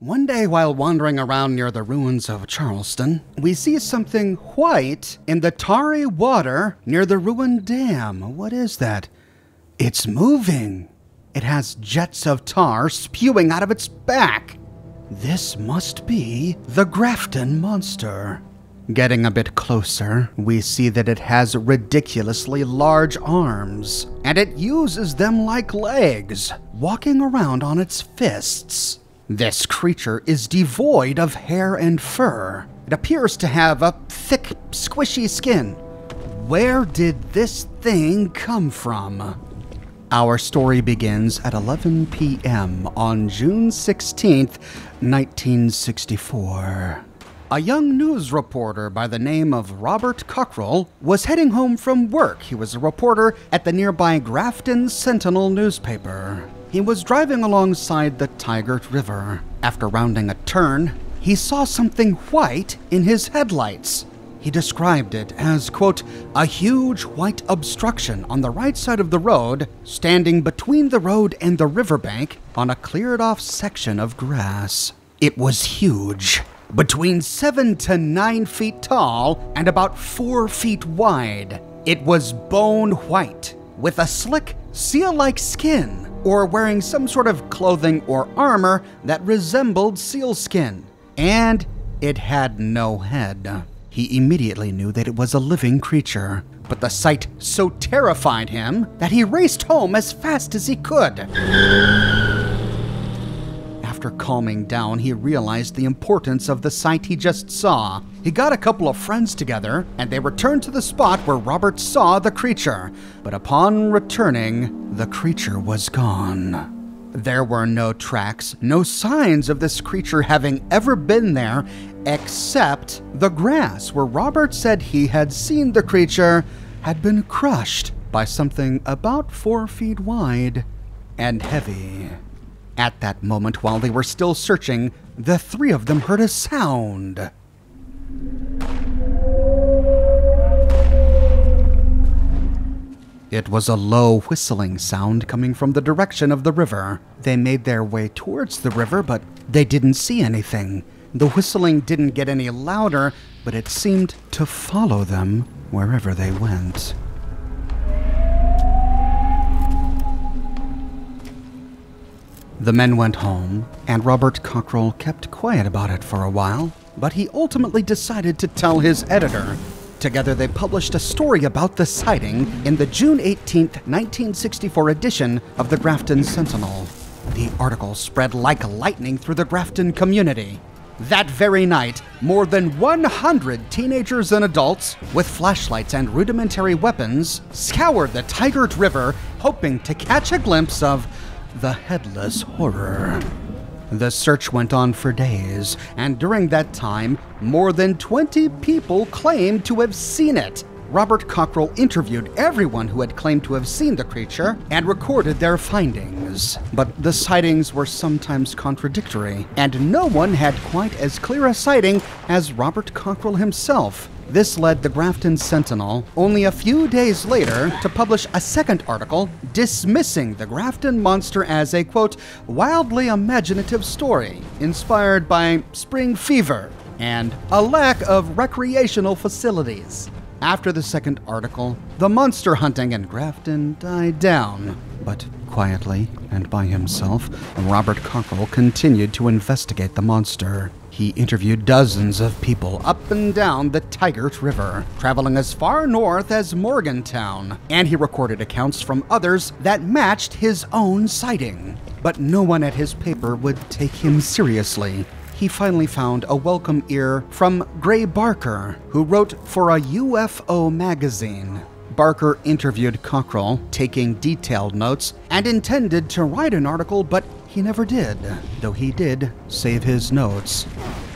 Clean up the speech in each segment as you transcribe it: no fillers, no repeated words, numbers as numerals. One day while wandering around near the ruins of Charleston, we see something white in the tarry water near the ruined dam. What is that? It's moving. It has jets of tar spewing out of its back. This must be the Grafton Monster. Getting a bit closer, we see that it has ridiculously large arms, and it uses them like legs, walking around on its fists. This creature is devoid of hair and fur. It appears to have a thick, squishy skin. Where did this thing come from? Our story begins at 11 p.m. on June 16th, 1964. A young news reporter by the name of Robert Cockrell was heading home from work. He was a reporter at the nearby Grafton Sentinel newspaper. He was driving alongside the Tygart River. After rounding a turn, he saw something white in his headlights. He described it as, quote, a huge white obstruction on the right side of the road, standing between the road and the riverbank on a cleared-off section of grass. It was huge, between 7 to 9 feet tall and about 4 feet wide. It was bone white, with a slick, seal-like skin, or wearing some sort of clothing or armor that resembled sealskin, and it had no head. He immediately knew that it was a living creature, but the sight so terrified him that he raced home as fast as he could. After calming down, he realized the importance of the sight he just saw. He got a couple of friends together, and they returned to the spot where Robert saw the creature. But upon returning, the creature was gone. There were no tracks, no signs of this creature having ever been there, except the grass where Robert said he had seen the creature had been crushed by something about 4 feet wide and heavy. At that moment, while they were still searching, the three of them heard a sound. It was a low whistling sound coming from the direction of the river. They made their way towards the river, but they didn't see anything. The whistling didn't get any louder, but it seemed to follow them wherever they went. The men went home, and Robert Cockrell kept quiet about it for a while, but he ultimately decided to tell his editor. Together, they published a story about the sighting in the June 18, 1964 edition of the Grafton Sentinel. The article spread like lightning through the Grafton community. That very night, more than 100 teenagers and adults, with flashlights and rudimentary weapons, scoured the Tygart River, hoping to catch a glimpse of the headless horror. The search went on for days, and during that time, more than 20 people claimed to have seen it. Robert Cockrell interviewed everyone who had claimed to have seen the creature and recorded their findings. But the sightings were sometimes contradictory, and no one had quite as clear a sighting as Robert Cockrell himself. This led the Grafton Sentinel, only a few days later, to publish a second article dismissing the Grafton Monster as a, quote, wildly imaginative story inspired by spring fever and a lack of recreational facilities. After the second article, the monster hunting in Grafton died down, but quietly and by himself, Robert Cockrell continued to investigate the monster. He interviewed dozens of people up and down the Tygart River, traveling as far north as Morgantown, and he recorded accounts from others that matched his own sighting. But no one at his paper would take him seriously. He finally found a welcome ear from Gray Barker, who wrote for a UFO magazine. Barker interviewed Cockrell, taking detailed notes, and intended to write an article, but he never did, though he did save his notes.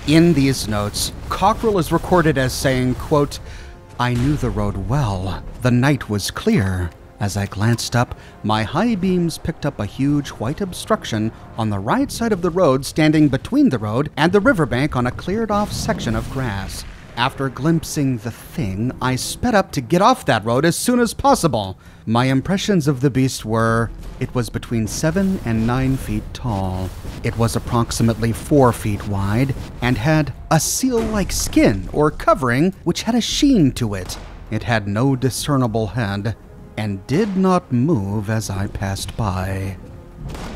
In these notes, Cockrell is recorded as saying, quote, I knew the road well. The night was clear. As I glanced up, my high beams picked up a huge white obstruction on the right side of the road, standing between the road and the riverbank on a cleared-off section of grass. After glimpsing the thing, I sped up to get off that road as soon as possible. My impressions of the beast were, it was between 7 and 9 feet tall. It was approximately 4 feet wide and had a seal-like skin or covering which had a sheen to it. It had no discernible head and did not move as I passed by.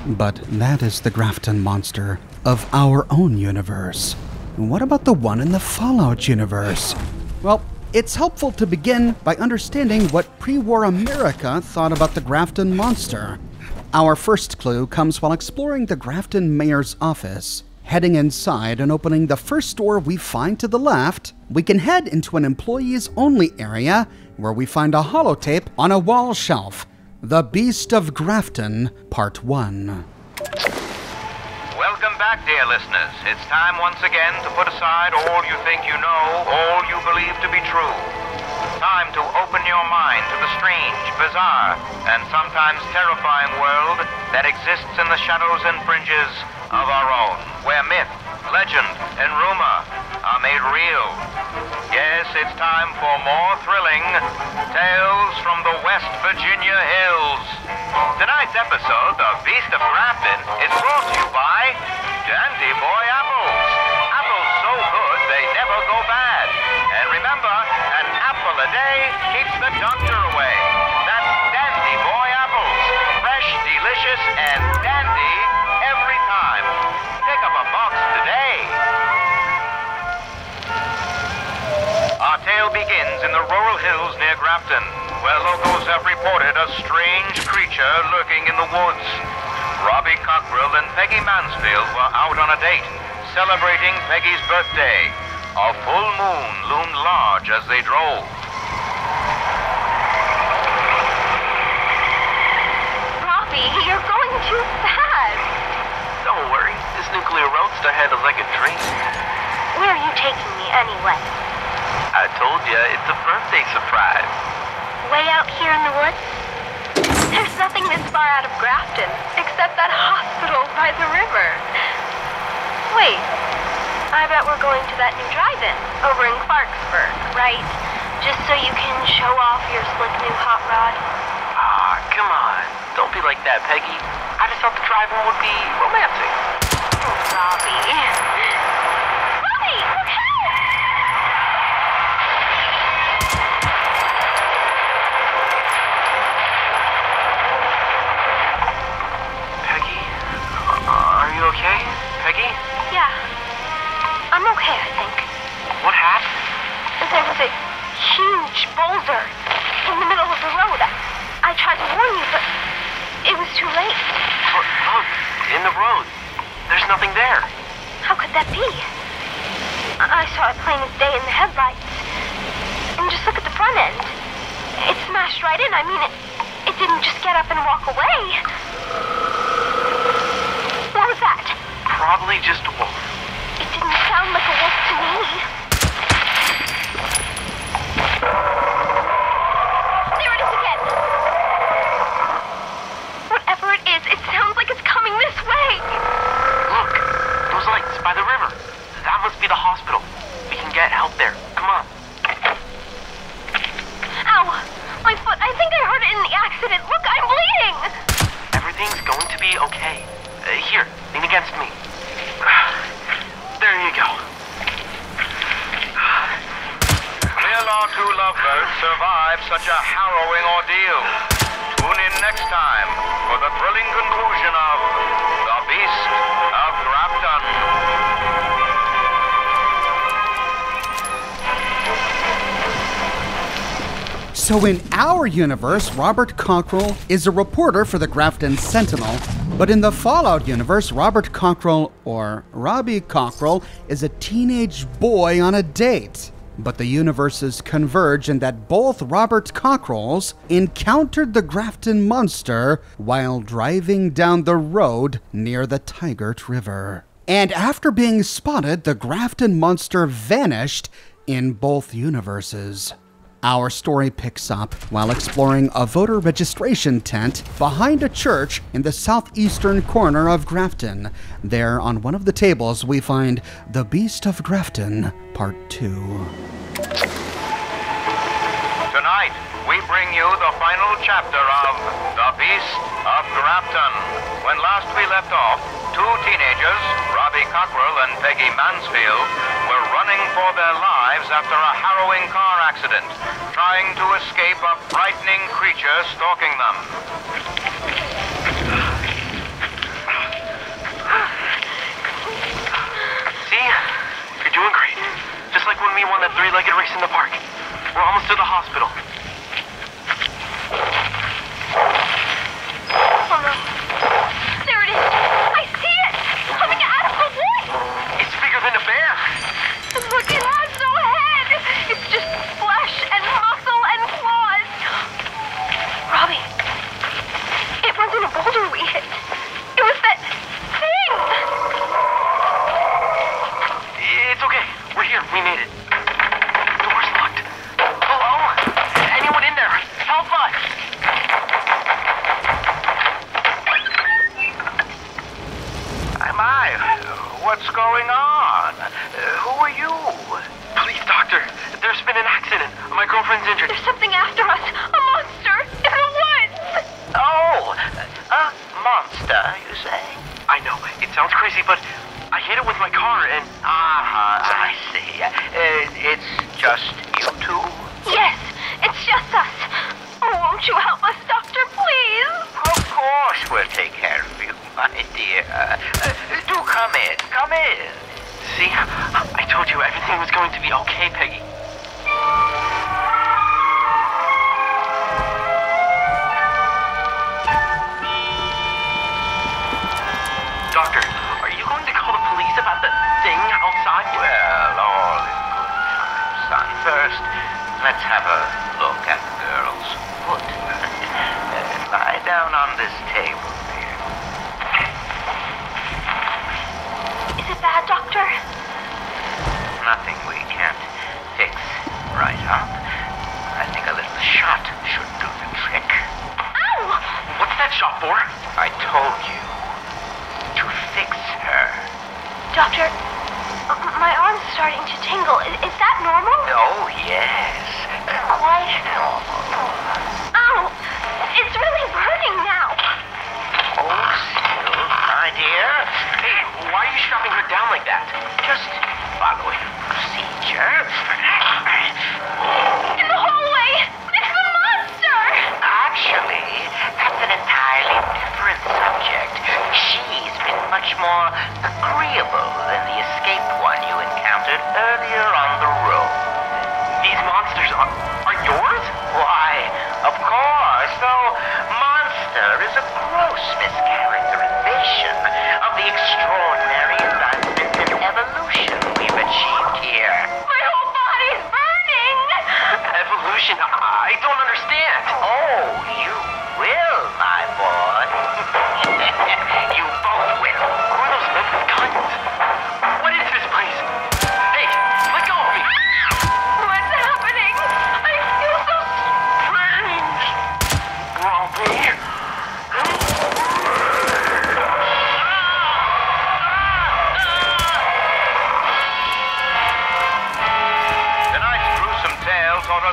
But that is the Grafton Monster of our own universe. What about the one in the Fallout universe? Well, it's helpful to begin by understanding what pre-war America thought about the Grafton Monster. Our first clue comes while exploring the Grafton mayor's office. Heading inside and opening the first door we find to the left, we can head into an employees-only area where we find a holotape on a wall shelf. The Beast of Grafton, Part 1. Welcome back, dear listeners. It's time once again to put aside all you think you know, all you believe to be true. Time to open your mind to the strange, bizarre, and sometimes terrifying world that exists in the shadows and fringes of our own, where myth, legend, and rumor are made real. Yes, it's time for more thrilling Tales from the West Virginia Hills. Tonight's episode, The Beast of Grafton, is brought to you by Dandy Boy Apples. Apples so good they never go bad. And remember, an apple a day keeps the doctor away. That's Dandy Boy Apples. Fresh, delicious, and dandy every time. Pick up a box today. Our tale begins in the rural hills near Grafton, where locals have reported a strange creature lurking in the woods. Robert Cockrell and Peggy Mansfield were out on a date, celebrating Peggy's birthday. A full moon loomed large as they drove. Robbie, you're going too fast. Don't worry. This nuclear roadster handles like a dream. Where are you taking me anyway? I told ya, it's a birthday surprise. Way out here in the woods? There's nothing this far out of Grafton, except that hospital by the river. Wait, I bet we're going to that new drive-in over in Clarksburg, right? Just so you can show off your slick new hot rod? Ah, come on. Don't be like that, Peggy. I just thought the drive-in would be romantic. Oh, Robbie. So in our universe, Robert Cockrell is a reporter for the Grafton Sentinel, but in the Fallout universe, Robert Cockrell, or Robbie Cockrell, is a teenage boy on a date. But the universes converge in that both Robert Cockrells encountered the Grafton Monster while driving down the road near the Tygart River. And after being spotted, the Grafton Monster vanished in both universes. Our story picks up while exploring a voter registration tent behind a church in the southeastern corner of Grafton. There, on one of the tables, we find The Beast of Grafton, Part 2. Tonight, we bring you the final chapter of The Beast of Grafton. When last we left off, two teenagers, Robbie Cockrell and Peggy Mansfield, were running for their lives after a harrowing car accident, trying to escape a frightening creature stalking them. See? You're doing great. Just like when we won that three-legged race in the park. We're almost to the hospital. Oh no. There it is. I see it. Coming out of the wood. It's bigger than a bear. Look, it has no head. It's just flesh and muscle and claws. Robbie, it wasn't a boulder we hit. It was that thing. It's okay. We're here. We made it. What's going on? Who are you? Please, doctor. There's been an accident. My girlfriend's injured. There's something after us. A monster in the woods. Oh, a monster, you say? I know. It sounds crazy, but I hit it with my car and... Ah, I see. It's just you two? Yes, it's just us. Oh, won't you help us, doctor, please? Of course we'll take care of you, my dear. Come in. See, I told you everything was going to be okay, Peggy. Doctor, are you going to call the police about the thing outside? Well, all in good time, son. First, let's have a look at the girl's foot. Lie down on this table. Doctor? Nothing we can't fix right up. I think a little shot should do the trick. Ow! What's that shot for? I told you to fix her. Doctor, my arm's starting to tingle. Is that normal? Oh, yes. Quite normal. Ow! It's really burning now. Oh, still, my dear. Why are you strapping her down like that? Just follow the procedure. In the hallway! It's the monster! Actually, that's an entirely different subject. She's been much more agreeable than the escaped one you encountered earlier on the road. These monsters are yours? Why, of course, though monster is a gross mischaracterization of the extraordinary advancement in evolution we've achieved here. My whole body's burning! Evolution? I don't understand. Oh, you will, my boy. You both will. Who are those men with guns? What is this place? Hey, let go of me! What's happening? I feel so strange. Robbie.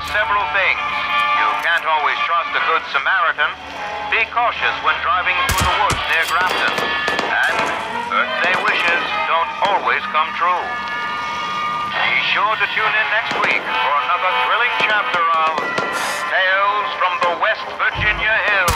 Several things. You can't always trust a good Samaritan. Be cautious when driving through the woods near Grafton. And birthday wishes don't always come true. Be sure to tune in next week for another thrilling chapter of Tales from the West Virginia Hills.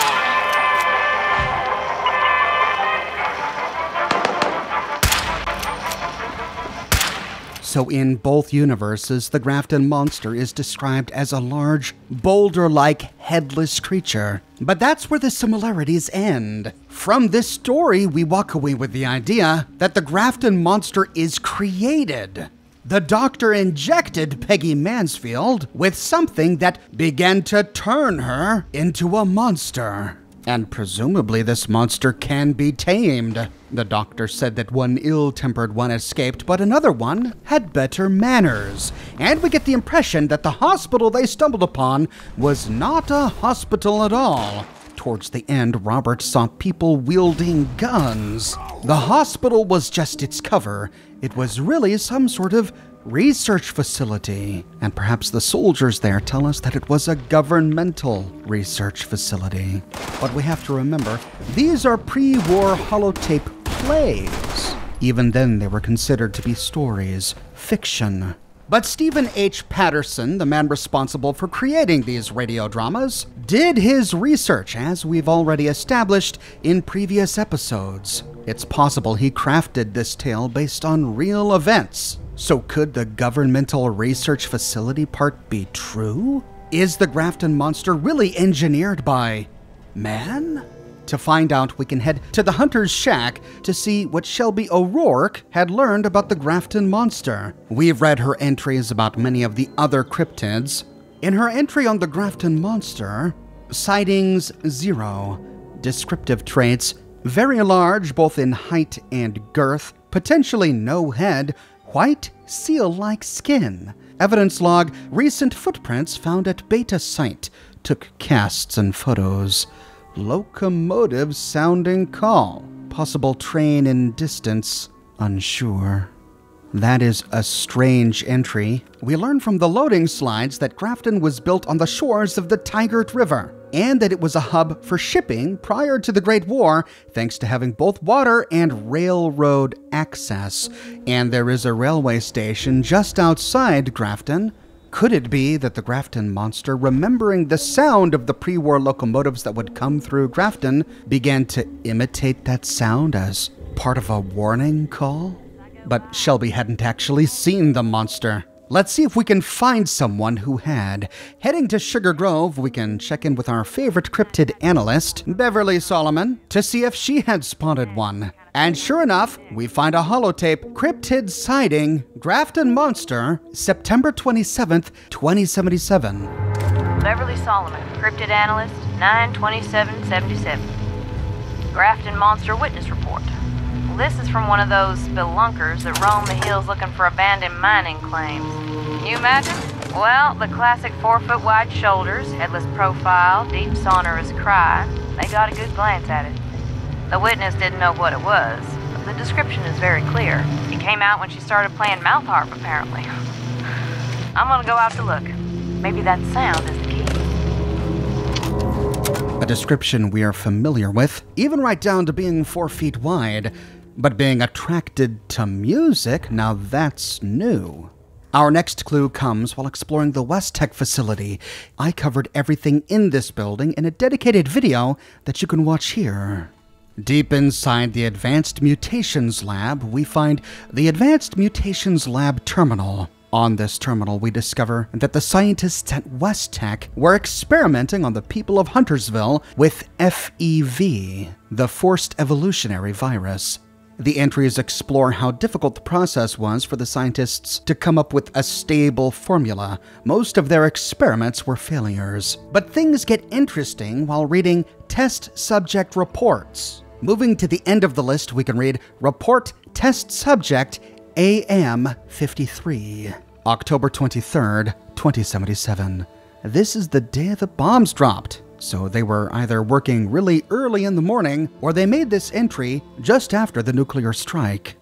So in both universes, the Grafton Monster is described as a large, boulder-like, headless creature. But that's where the similarities end. From this story, we walk away with the idea that the Grafton Monster is created. The doctor injected Peggy Mansfield with something that began to turn her into a monster. And presumably this monster can be tamed. The doctor said that one ill-tempered one escaped, but another one had better manners. And we get the impression that the hospital they stumbled upon was not a hospital at all. Towards the end, Robert saw people wielding guns. The hospital was just its cover. It was really some sort of research facility. And perhaps the soldiers there tell us that it was a governmental research facility. But we have to remember, these are pre-war holotape plays. Even then, they were considered to be stories, fiction. But Stephen H. Patterson, the man responsible for creating these radio dramas, did his research, as we've already established in previous episodes. It's possible he crafted this tale based on real events. So could the governmental research facility part be true? Is the Grafton Monster really engineered by man? To find out, we can head to the Hunter's Shack to see what Shelby O'Rourke had learned about the Grafton Monster. We've read her entries about many of the other cryptids. In her entry on the Grafton Monster, sightings 0, descriptive traits, very large both in height and girth, potentially no head, white, seal-like skin. Evidence log, recent footprints found at beta site. Took casts and photos. Locomotive sounding call. Possible train in distance, unsure. That is a strange entry. We learn from the loading slides that Grafton was built on the shores of the Tygart River, and that it was a hub for shipping prior to the Great War, thanks to having both water and railroad access. And there is a railway station just outside Grafton. Could it be that the Grafton Monster, remembering the sound of the pre-war locomotives that would come through Grafton, began to imitate that sound as part of a warning call? But Shelby hadn't actually seen the monster. Let's see if we can find someone who had. Heading to Sugar Grove, we can check in with our favorite cryptid analyst, Beverly Solomon, to see if she had spotted one. And sure enough, we find a holotape, Cryptid Sighting, Grafton Monster, September 27th, 2077. Beverly Solomon, Cryptid Analyst, 92777. Grafton Monster Witness Report. This is from one of those spelunkers that roam the hills looking for abandoned mining claims. Can you imagine? Well, the classic 4-foot-wide shoulders, headless profile, deep sonorous cry. They got a good glance at it. The witness didn't know what it was, but the description is very clear. It came out when she started playing mouth harp, apparently. I'm gonna go out to look. Maybe that sound is the key. A description we are familiar with, even right down to being 4 feet wide. But being attracted to music, now that's new. Our next clue comes while exploring the West Tech facility. I covered everything in this building in a dedicated video that you can watch here. Deep inside the Advanced Mutations Lab, we find the Advanced Mutations Lab terminal. On this terminal, we discover that the scientists at West Tech were experimenting on the people of Huntersville with FEV, the Forced Evolutionary Virus. The entries explore how difficult the process was for the scientists to come up with a stable formula. Most of their experiments were failures. But things get interesting while reading test subject reports. Moving to the end of the list, we can read Report Test Subject AM-53, October 23rd, 2077. This is the day the bombs dropped. So they were either working really early in the morning, or they made this entry just after the nuclear strike.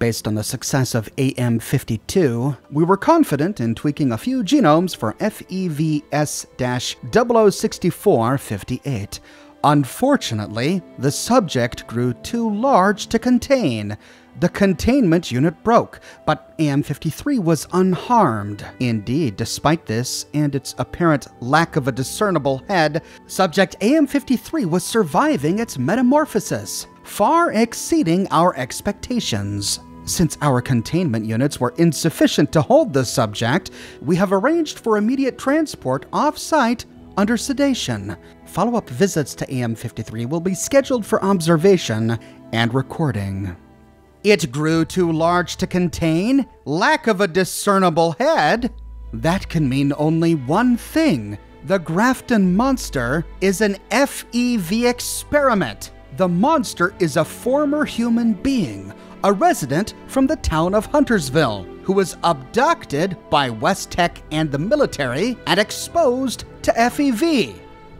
Based on the success of AM-52, we were confident in tweaking a few genomes for FEVS-006458. Unfortunately, the subject grew too large to contain. The containment unit broke, but AM-53 was unharmed. Indeed, despite this and its apparent lack of a discernible head, subject AM-53 was surviving its metamorphosis, far exceeding our expectations. Since our containment units were insufficient to hold the subject, we have arranged for immediate transport off-site under sedation. Follow-up visits to AM-53 will be scheduled for observation and recording. It grew too large to contain, lack of a discernible head. That can mean only one thing, The Grafton Monster is an FEV experiment. The monster is a former human being, a resident from the town of Huntersville, who was abducted by West Tech and the military and exposed to FEV.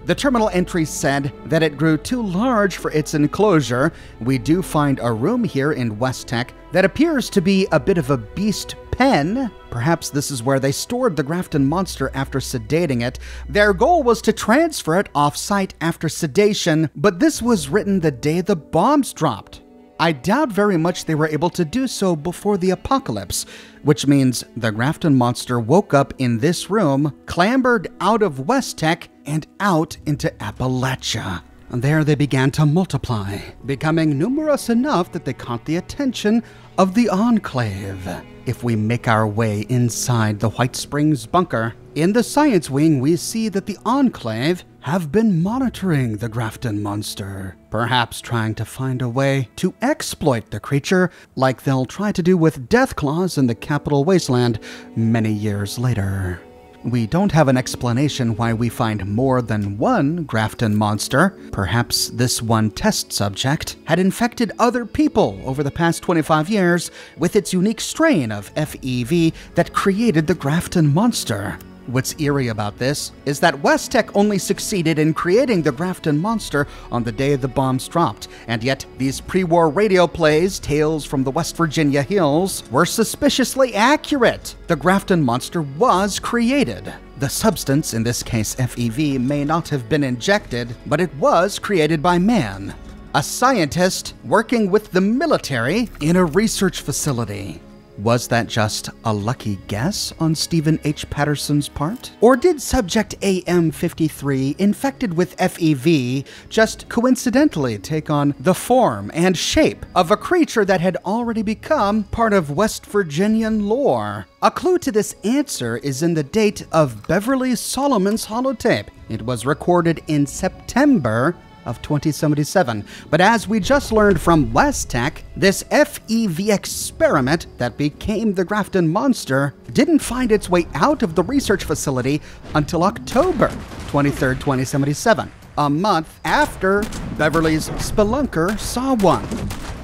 The terminal entry said that it grew too large for its enclosure. We do find a room here in West Tech that appears to be a bit of a beast pen. Perhaps this is where they stored the Grafton Monster after sedating it. Their goal was to transfer it off-site after sedation, but this was written the day the bombs dropped. I doubt very much they were able to do so before the apocalypse, which means the Grafton Monster woke up in this room, clambered out of West Tech, and out into Appalachia. And there they began to multiply, becoming numerous enough that they caught the attention of the Enclave. If we make our way inside the White Springs bunker, in the science wing we see that the Enclave have been monitoring the Grafton Monster, perhaps trying to find a way to exploit the creature like they'll try to do with Deathclaws in the Capital Wasteland many years later. We don't have an explanation why we find more than one Grafton Monster. Perhaps this one test subject had infected other people over the past 25 years with its unique strain of FEV that created the Grafton Monster. What's eerie about this is that West Tech only succeeded in creating the Grafton Monster on the day the bombs dropped, and yet these pre-war radio plays, Tales from the West Virginia Hills, were suspiciously accurate. The Grafton Monster was created. The substance, in this case FEV, may not have been injected, but it was created by man, a scientist working with the military in a research facility. Was that just a lucky guess on Stephen H. Patterson's part? Or did subject AM-53, infected with FEV, just coincidentally take on the form and shape of a creature that had already become part of West Virginian lore? A clue to this answer is in the date of Beverly Solomon's holotape. It was recorded in September of 2077. But as we just learned from West Tech, this FEV experiment that became the Grafton Monster didn't find its way out of the research facility until October 23rd, 2077, a month after Beverly's spelunker saw one.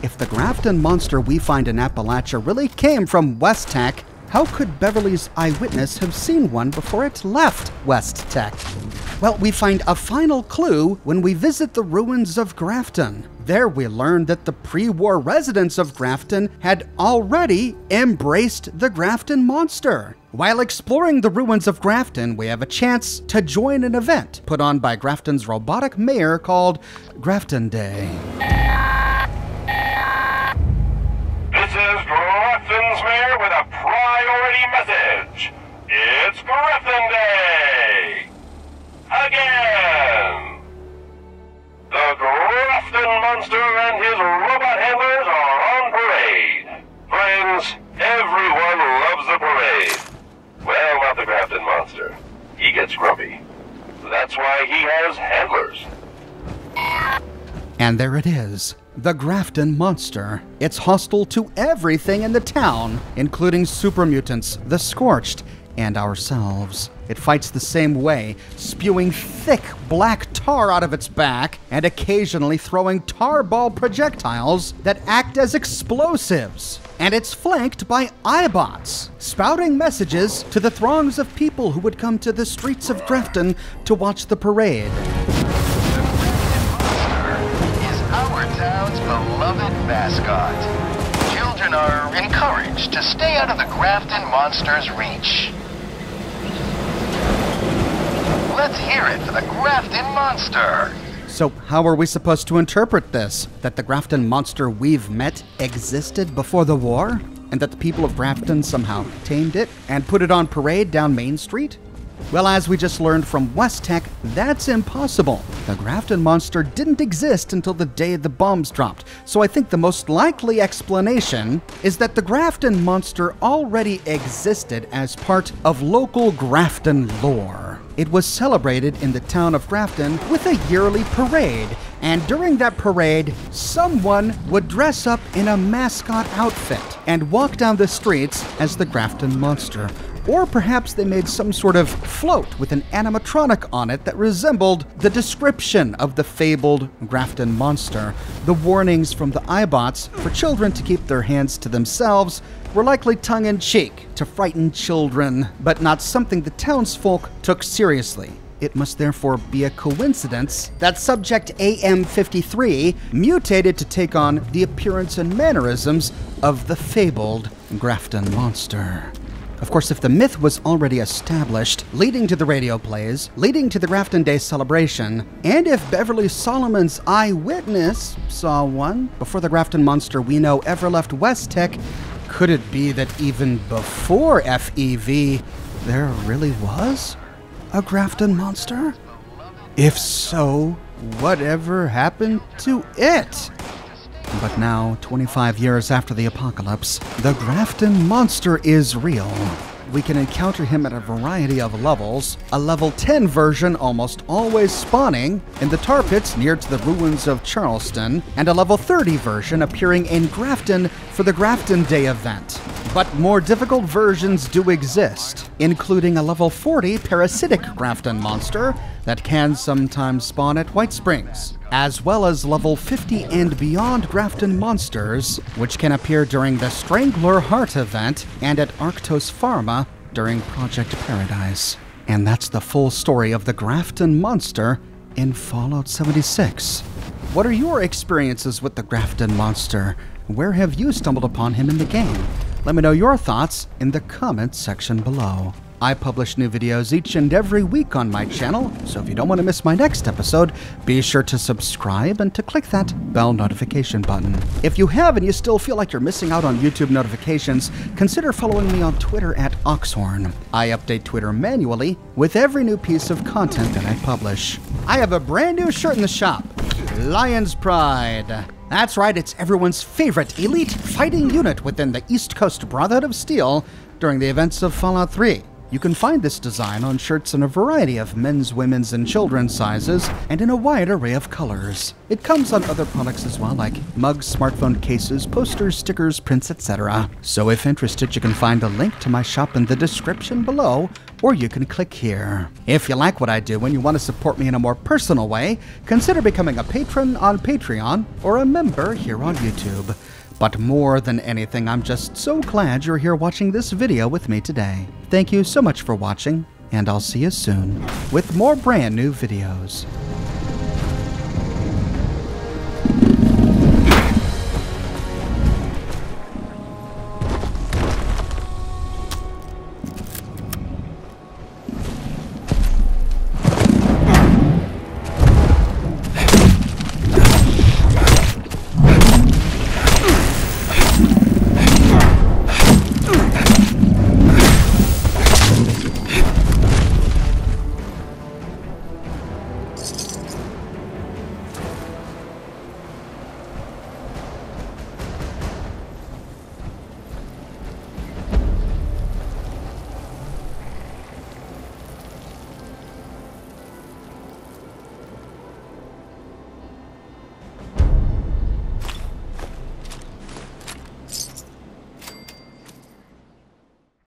If the Grafton Monster we find in Appalachia really came from West Tech, how could Beverly's eyewitness have seen one before it left West Tech? Well, we find a final clue when we visit the ruins of Grafton. There we learn that the pre-war residents of Grafton had already embraced the Grafton Monster. While exploring the ruins of Grafton, we have a chance to join an event put on by Grafton's robotic mayor called Grafton Day. This is Grafton's mayor with a priority message. It's Grafton Day! Again! The Grafton Monster and his robot handlers are on parade. Friends, everyone loves the parade. Well, not the Grafton Monster. He gets grumpy. That's why he has handlers. And there it is. The Grafton Monster. It's hostile to everything in the town, including super mutants, the Scorched, and ourselves. It fights the same way, spewing thick black tar out of its back and occasionally throwing tarball projectiles that act as explosives. And it's flanked by iBots, spouting messages to the throngs of people who would come to the streets of Grafton to watch the parade. Town's beloved mascot. Children are encouraged to stay out of the Grafton Monster's reach. Let's hear it for the Grafton Monster. So how are we supposed to interpret this? That the Grafton Monster we've met existed before the war? And that the people of Grafton somehow tamed it and put it on parade down Main Street? Well, as we just learned from West Tech, that's impossible. The Grafton Monster didn't exist until the day the bombs dropped, so I think the most likely explanation is that the Grafton Monster already existed as part of local Grafton lore. It was celebrated in the town of Grafton with a yearly parade, and during that parade, someone would dress up in a mascot outfit and walk down the streets as the Grafton Monster. Or perhaps they made some sort of float with an animatronic on it that resembled the description of the fabled Grafton Monster. The warnings from the iBots for children to keep their hands to themselves were likely tongue-in-cheek to frighten children, but not something the townsfolk took seriously. It must therefore be a coincidence that subject AM-53 mutated to take on the appearance and mannerisms of the fabled Grafton Monster. Of course, if the myth was already established, leading to the radio plays, leading to the Grafton Day celebration, and if Beverly Solomon's eyewitness saw one before the Grafton Monster we know ever left West Tech, could it be that even before FEV, there really was a Grafton Monster? If so, whatever happened to it? But now, 25 years after the apocalypse, the Grafton Monster is real. We can encounter him at a variety of levels, a level 10 version almost always spawning in the tar pits near to the ruins of Charleston, and a level 30 version appearing in Grafton for the Grafton Day event. But more difficult versions do exist, including a level 40 parasitic Grafton Monster that can sometimes spawn at White Springs, as well as level 50 and beyond Grafton Monsters, which can appear during the Strangler Heart event and at Arctos Pharma during Project Paradise. And that's the full story of the Grafton Monster in Fallout 76. What are your experiences with the Grafton Monster? Where have you stumbled upon him in the game? Let me know your thoughts in the comments section below. I publish new videos each and every week on my channel, so if you don't want to miss my next episode, be sure to subscribe and to click that bell notification button. If you have and you still feel like you're missing out on YouTube notifications, consider following me on Twitter at Oxhorn. I update Twitter manually with every new piece of content that I publish. I have a brand new shirt in the shop, Lion's Pride. That's right, it's everyone's favorite elite fighting unit within the East Coast Brotherhood of Steel during the events of Fallout 3. You can find this design on shirts in a variety of men's, women's, and children's sizes, and in a wide array of colors. It comes on other products as well, like mugs, smartphone cases, posters, stickers, prints, etc. So if interested, you can find a link to my shop in the description below, or you can click here. If you like what I do and you want to support me in a more personal way, consider becoming a patron on Patreon or a member here on YouTube. But more than anything, I'm just so glad you're here watching this video with me today. Thank you so much for watching, and I'll see you soon with more brand new videos.